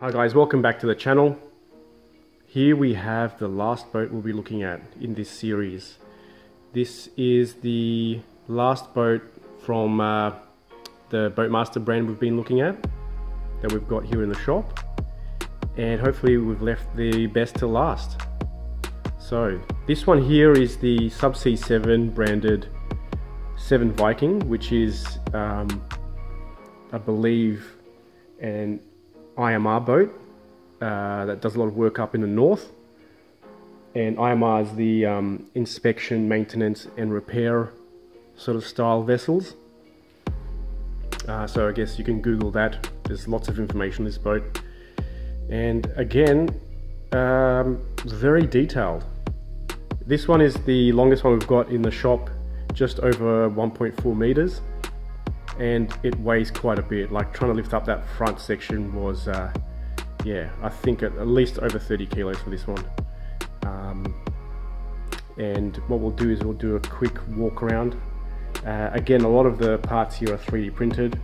Hi guys, welcome back to the channel. Here we have the last boat we'll be looking at in this series. This is the last boat from the Boatmaster brand we've been looking at, that we've got here in the shop, and hopefully we've left the best till last. So this one here is the Subsea 7 branded 7 Viking, which is I believe an IMR boat that does a lot of work up in the north, and IMR is the inspection, maintenance and repair sort of style vessels. So I guess you can Google that, there's lots of information on this boat, and again very detailed. This one is the longest one we've got in the shop, just over 1.4 meters. And it weighs quite a bit. Like, trying to lift up that front section was, yeah, I think at least over 30 kilos for this one. And what we'll do is we'll do a quick walk around. Again, a lot of the parts here are 3D printed.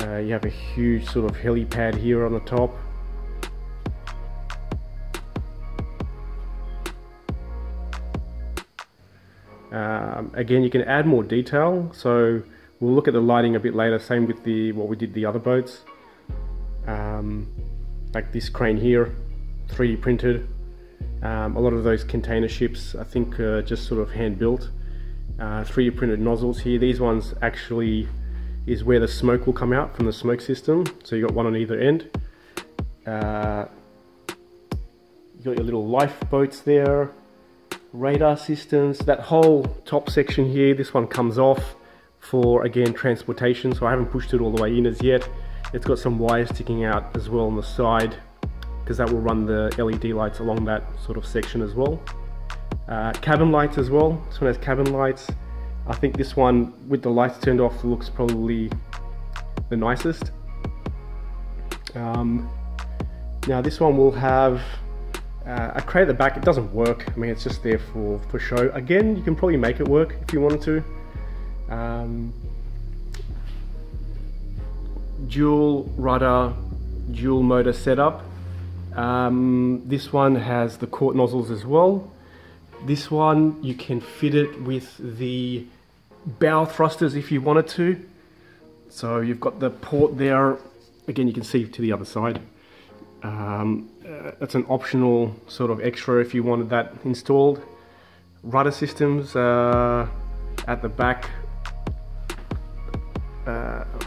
You have a huge sort of helipad here on the top. Again, you can add more detail. So we'll look at the lighting a bit later, same with what we did the other boats. Like this crane here, 3D printed. A lot of those container ships, I think, just sort of hand built. 3D printed nozzles here. These ones actually is where the smoke will come out from the smoke system. So you got one on either end. You got your little lifeboats there, radar systems. That whole top section here, this one comes off for, again, transportation. So I haven't pushed it all the way in as yet. It's got some wires sticking out as well on the side, because that will run the LED lights along that sort of section as well. Cabin lights as well. This one has cabin lights. I think this one with the lights turned off looks probably the nicest. Now this one will have a crate at the back. It doesn't work. I mean, it's just there for show. Again, you can probably make it work if you wanted to. Dual rudder, dual motor setup. This one has the quart nozzles as well. This one you can fit it with the bow thrusters if you wanted to. So you've got the port there. Again, you can see to the other side. That's an optional sort of extra if you wanted that installed. Rudder systems at the back.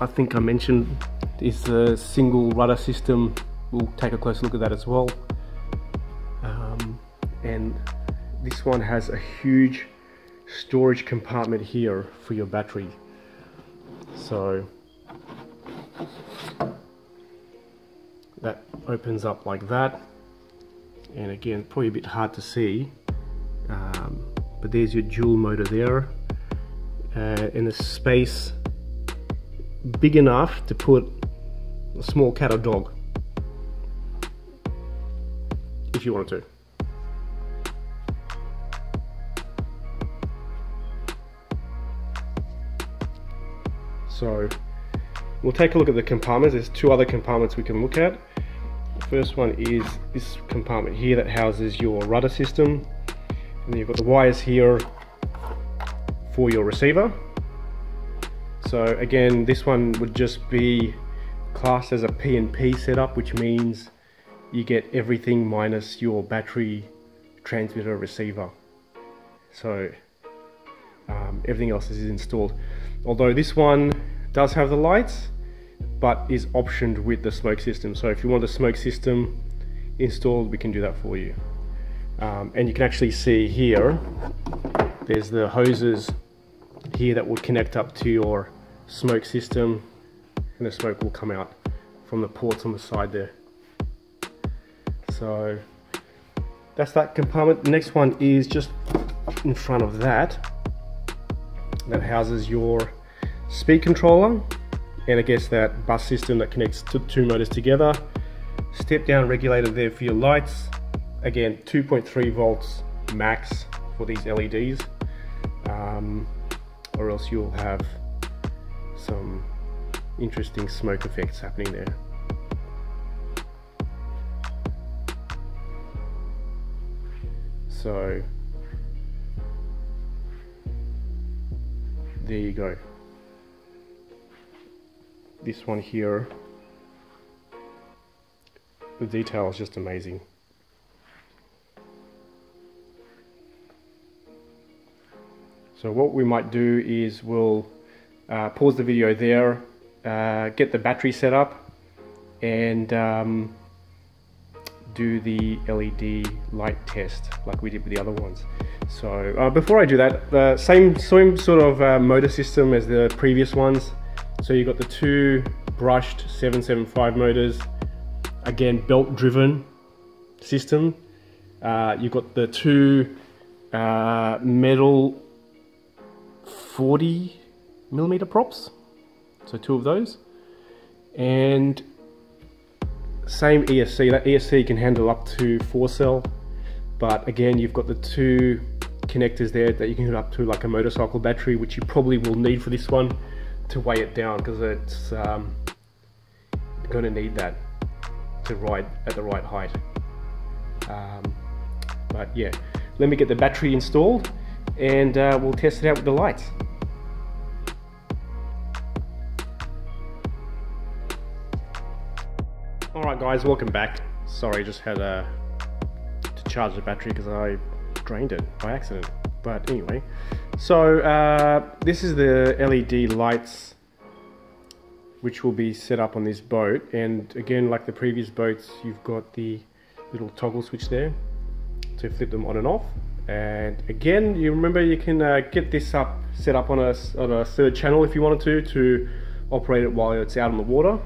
I think I mentioned is the single rudder system. We'll take a close look at that as well. And this one has a huge storage compartment here for your battery. So that opens up like that. And again, probably a bit hard to see, but there's your dual motor there. And the space big enough to put a small cat or dog if you wanted to. So we'll take a look at the compartments. There's two other compartments we can look at. The first one is this compartment here that houses your rudder system, and then you've got the wires here for your receiver. So again, this one would just be classed as a P&P setup, which means you get everything minus your battery, transmitter, receiver. So everything else is installed. Although this one does have the lights, but is optioned with the smoke system. So if you want the smoke system installed, we can do that for you. And you can actually see here, there's the hoses here that will connect up to your smoke system, and the smoke will come out from the ports on the side there. So that's that compartment. The next one is just in front of that. That houses your speed controller, and I guess that bus system that connects to two motors together. Step down regulator there for your lights. Again, 2.3 volts max for these LEDs, or else you'll have some interesting smoke effects happening there. So there you go. This one here, the detail is just amazing. So what we might do is we'll pause the video there, get the battery set up, and do the LED light test like we did with the other ones. So before I do that, the same sort of motor system as the previous ones. So you've got the two brushed 775 motors, again belt driven system. You've got the two metal 40mm props, so two of those, and same ESC. That ESC can handle up to 4 cell, but again you've got the two connectors there that you can hook up to like a motorcycle battery, which you probably will need for this one to weigh it down, because it's going to need that to ride at the right height. But yeah, let me get the battery installed and we'll test it out with the lights. Alright guys, welcome back. Sorry, just had to charge the battery because I drained it by accident. But anyway, so this is the LED lights which will be set up on this boat, and again like the previous boats, you've got the little toggle switch there to flip them on and off. And again, you remember you can get this set up on a third channel if you wanted to operate it while it's out on the water,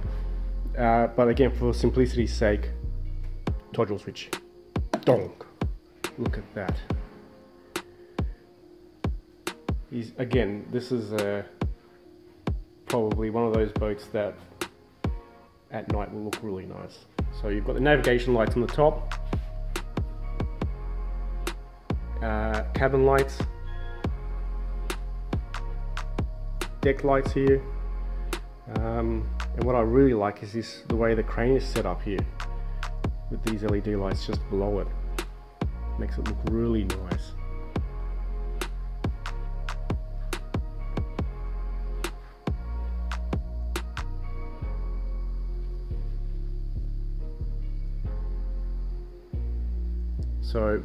but again for simplicity's sake, toggle switch, donk, look at that. Again, this is probably one of those boats that at night will look really nice. So you've got the navigation lights on the top, cabin lights, deck lights here, and what I really like is this, the way the crane is set up here with these LED lights just below it. Makes it look really nice. So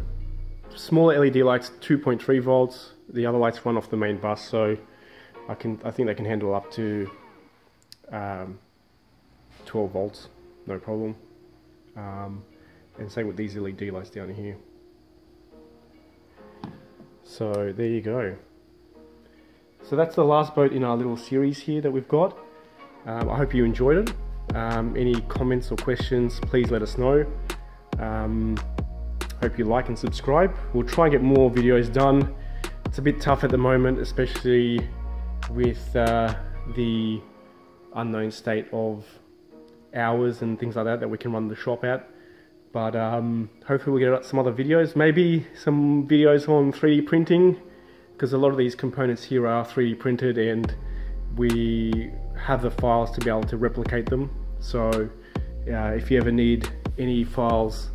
smaller LED lights, 2.3 volts. The other lights run off the main bus, so I think they can handle up to 12 volts, no problem. And same with these LED lights down here. So there you go. So that's the last boat in our little series here that we've got. I hope you enjoyed it. Any comments or questions, please let us know. Hope you like and subscribe. We'll try and get more videos done. It's a bit tough at the moment, especially with the unknown state of hours and things like that that we can run the shop at, but hopefully we'll get some other videos, maybe some videos on 3D printing, because a lot of these components here are 3D printed and we have the files to be able to replicate them. So if you ever need any files,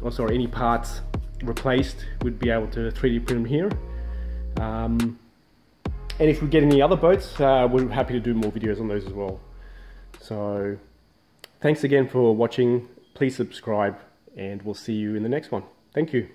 or sorry, any parts replaced, we'd be able to 3D print them here. And if we get any other boats, we're happy to do more videos on those as well. So thanks again for watching. Please subscribe and we'll see you in the next one. Thank you.